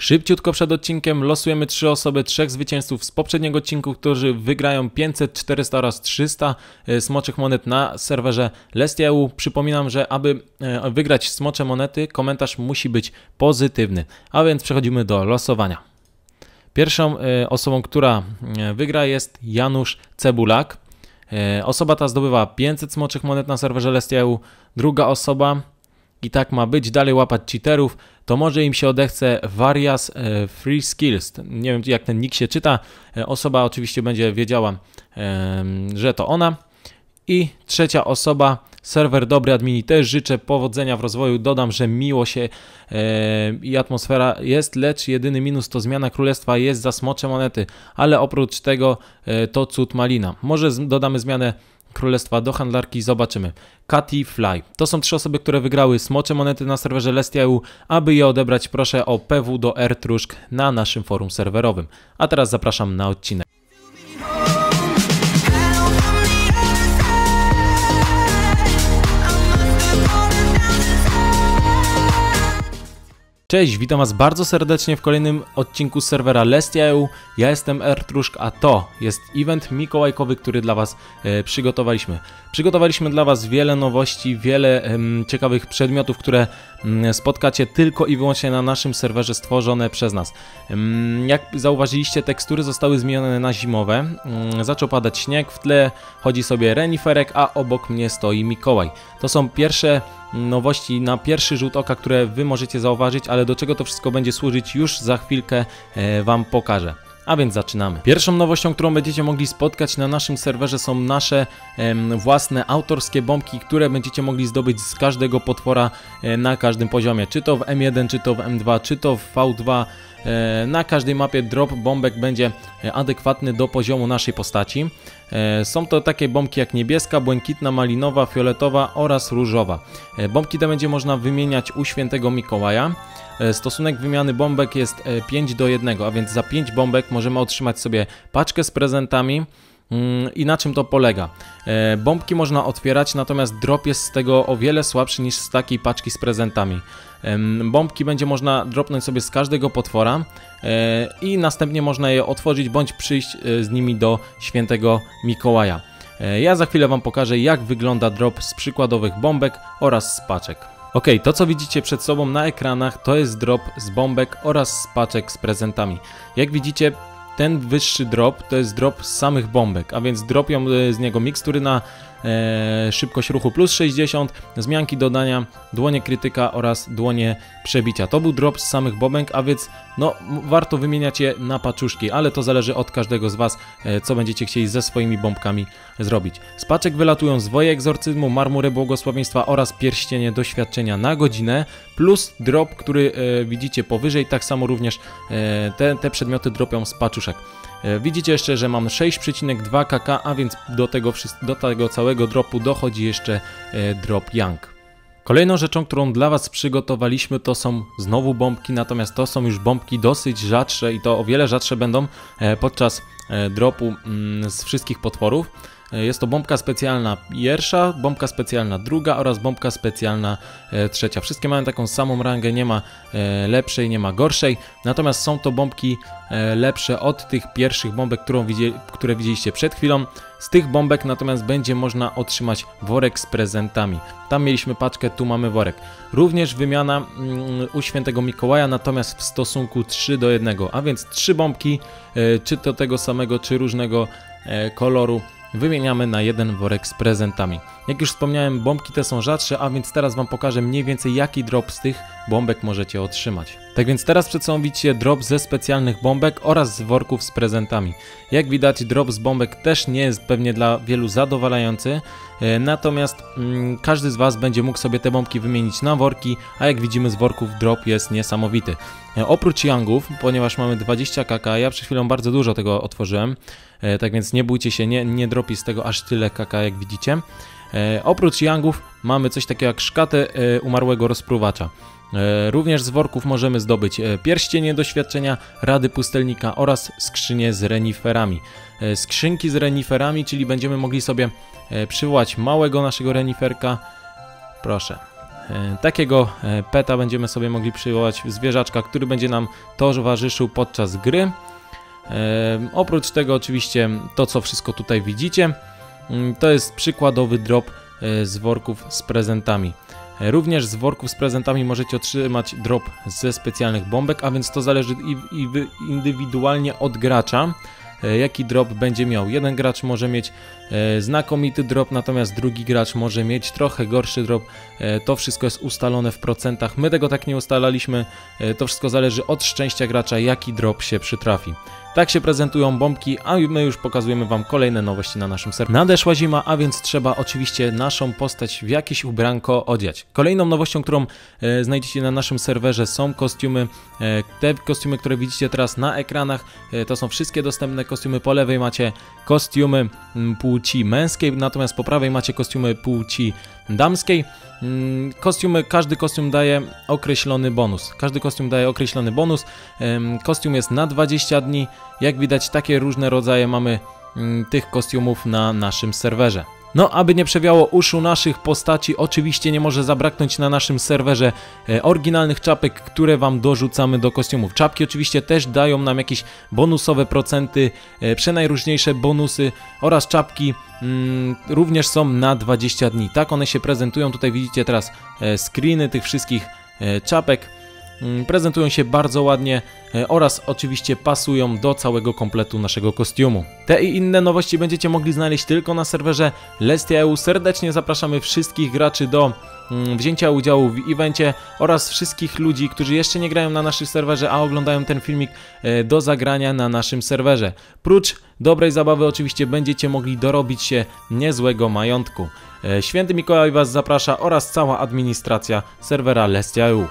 Szybciutko przed odcinkiem losujemy 3 osoby, 3 zwycięzców z poprzedniego odcinku, którzy wygrają 500, 400 oraz 300 smoczych monet na serwerze Lesthia.eu. Przypominam, że aby wygrać smocze monety, komentarz musi być pozytywny. A więc przechodzimy do losowania. Pierwszą osobą, która wygra, jest Janusz Cebulak. Osoba ta zdobywa 500 smoczych monet na serwerze Lesthia.eu. Druga osoba, i tak ma być, dalej łapać cheaterów, to może im się odechce Varias Free Skills. Nie wiem, jak ten nick się czyta. Osoba oczywiście będzie wiedziała, że to ona. I trzecia osoba, serwer Dobry Admini, też życzę powodzenia w rozwoju. Dodam, że miło się i atmosfera jest, lecz jedyny minus to zmiana królestwa jest za smocze monety, ale oprócz tego to cud malina. Może dodamy zmianę królestwa do handlarki, zobaczymy. Cathy Fly. To są 3 osoby, które wygrały smocze monety na serwerze Lesthia.eu. Aby je odebrać, proszę o PW do Rtruszk na naszym forum serwerowym. A teraz zapraszam na odcinek. Cześć, witam Was bardzo serdecznie w kolejnym odcinku z serwera Lesthia.eu. Ja jestem Rtruszk, a to jest event mikołajkowy, który dla Was przygotowaliśmy. Przygotowaliśmy dla Was wiele nowości, wiele ciekawych przedmiotów, które spotkacie tylko i wyłącznie na naszym serwerze stworzone przez nas. Jak zauważyliście, tekstury zostały zmienione na zimowe. Zaczął padać śnieg, w tle chodzi sobie reniferek, a obok mnie stoi Mikołaj. To są pierwsze nowości na pierwszy rzut oka, które Wy możecie zauważyć, ale do czego to wszystko będzie służyć, już za chwilkę Wam pokażę. A więc zaczynamy. Pierwszą nowością, którą będziecie mogli spotkać na naszym serwerze, są nasze własne autorskie bombki, które będziecie mogli zdobyć z każdego potwora na każdym poziomie. Czy to w M1, czy to w M2, czy to w V2. Na każdej mapie drop bombek będzie adekwatny do poziomu naszej postaci. Są to takie bombki jak niebieska, błękitna, malinowa, fioletowa oraz różowa. Bombki te będzie można wymieniać u Świętego Mikołaja. Stosunek wymiany bombek jest 5:1, a więc za 5 bombek możemy otrzymać sobie paczkę z prezentami. I na czym to polega? Bombki można otwierać, natomiast drop jest z tego o wiele słabszy niż z takiej paczki z prezentami. Bombki będzie można dropnąć sobie z każdego potwora i następnie można je otworzyć bądź przyjść z nimi do Świętego Mikołaja. Ja za chwilę Wam pokażę, jak wygląda drop z przykładowych bombek oraz z paczek. Ok, to co widzicie przed sobą na ekranach, to jest drop z bombek oraz z paczek z prezentami. Jak widzicie, ten wyższy drop to jest drop z samych bombek, a więc dropią z niego mikstury na szybkość ruchu plus 60, zmianki dodania, dłonie krytyka oraz dłonie przebicia. To był drop z samych bombek, a więc no, warto wymieniać je na paczuszki, ale to zależy od każdego z Was, co będziecie chcieli ze swoimi bombkami zrobić. Z paczek wylatują zwoje egzorcyzmu, marmury błogosławieństwa oraz pierścienie doświadczenia na godzinę, plus drop, który widzicie powyżej, tak samo również te przedmioty dropią z paczuszek. Widzicie jeszcze, że mam 6,2 kk, a więc do tego całego dropu dochodzi jeszcze drop Young. Kolejną rzeczą, którą dla Was przygotowaliśmy, to są znowu bombki, natomiast to są już bombki dosyć rzadsze i to o wiele rzadsze będą podczas dropu z wszystkich potworów. Jest to bombka specjalna pierwsza, bombka specjalna druga oraz bombka specjalna trzecia. Wszystkie mają taką samą rangę, nie ma lepszej, nie ma gorszej. Natomiast są to bombki lepsze od tych pierwszych bombek, które widzieliście przed chwilą. Z tych bombek natomiast będzie można otrzymać worek z prezentami. Tam mieliśmy paczkę, tu mamy worek. Również wymiana u Świętego Mikołaja, natomiast w stosunku 3:1. A więc 3 bombki, czy to tego samego, czy różnego koloru, wymieniamy na jeden worek z prezentami. Jak już wspomniałem, bombki te są rzadsze, a więc teraz Wam pokażę mniej więcej, jaki drop z tych bombek możecie otrzymać. Tak więc teraz przed sobą widzicie drop ze specjalnych bombek oraz z worków z prezentami. Jak widać, drop z bombek też nie jest pewnie dla wielu zadowalający, natomiast każdy z Was będzie mógł sobie te bombki wymienić na worki, a jak widzimy z worków drop jest niesamowity. Oprócz Youngów, ponieważ mamy 20 kk, ja przed chwilą bardzo dużo tego otworzyłem, tak więc nie bójcie się, nie dropi z tego aż tyle kk, jak widzicie. Oprócz Youngów mamy coś takiego jak szkatę umarłego rozpruwacza. Również z worków możemy zdobyć pierścienie doświadczenia, rady pustelnika oraz skrzynie z reniferami. Skrzynki z reniferami, czyli będziemy mogli sobie przywołać małego naszego reniferka. Proszę. Takiego peta będziemy sobie mogli przywołać, zwierzaczka, który będzie nam towarzyszył podczas gry. Oprócz tego oczywiście to, co wszystko tutaj widzicie, to jest przykładowy drop z worków z prezentami. Również z worków z prezentami możecie otrzymać drop ze specjalnych bombek, a więc to zależy indywidualnie od gracza, jaki drop będzie miał. Jeden gracz może mieć znakomity drop, natomiast drugi gracz może mieć trochę gorszy drop. To wszystko jest ustalone w procentach. My tego tak nie ustalaliśmy. To wszystko zależy od szczęścia gracza, jaki drop się przytrafi. Tak się prezentują bombki, a my już pokazujemy Wam kolejne nowości na naszym serwisie. Nadeszła zima, a więc trzeba oczywiście naszą postać w jakieś ubranko odziać. Kolejną nowością, którą znajdziecie na naszym serwerze, są kostiumy. Te kostiumy, które widzicie teraz na ekranach, to są wszystkie dostępne kostiumy. Po lewej macie kostiumy płci męskiej, natomiast po prawej macie kostiumy płci damskiej. Każdy kostium daje określony bonus. Kostium jest na 20 dni. Jak widać, takie różne rodzaje mamy tych kostiumów na naszym serwerze. No, aby nie przewiało uszu naszych postaci, oczywiście nie może zabraknąć na naszym serwerze oryginalnych czapek, które Wam dorzucamy do kostiumów. Czapki oczywiście też dają nam jakieś bonusowe procenty, przenajróżniejsze bonusy oraz czapki również są na 20 dni. Tak one się prezentują. Tutaj widzicie teraz screeny tych wszystkich czapek. Prezentują się bardzo ładnie oraz oczywiście pasują do całego kompletu naszego kostiumu. Te i inne nowości będziecie mogli znaleźć tylko na serwerze Lesthia.eu. Serdecznie zapraszamy wszystkich graczy do wzięcia udziału w evencie oraz wszystkich ludzi, którzy jeszcze nie grają na naszym serwerze, a oglądają ten filmik, do zagrania na naszym serwerze. Prócz dobrej zabawy oczywiście będziecie mogli dorobić się niezłego majątku. Święty Mikołaj Was zaprasza oraz cała administracja serwera Lesthia.eu.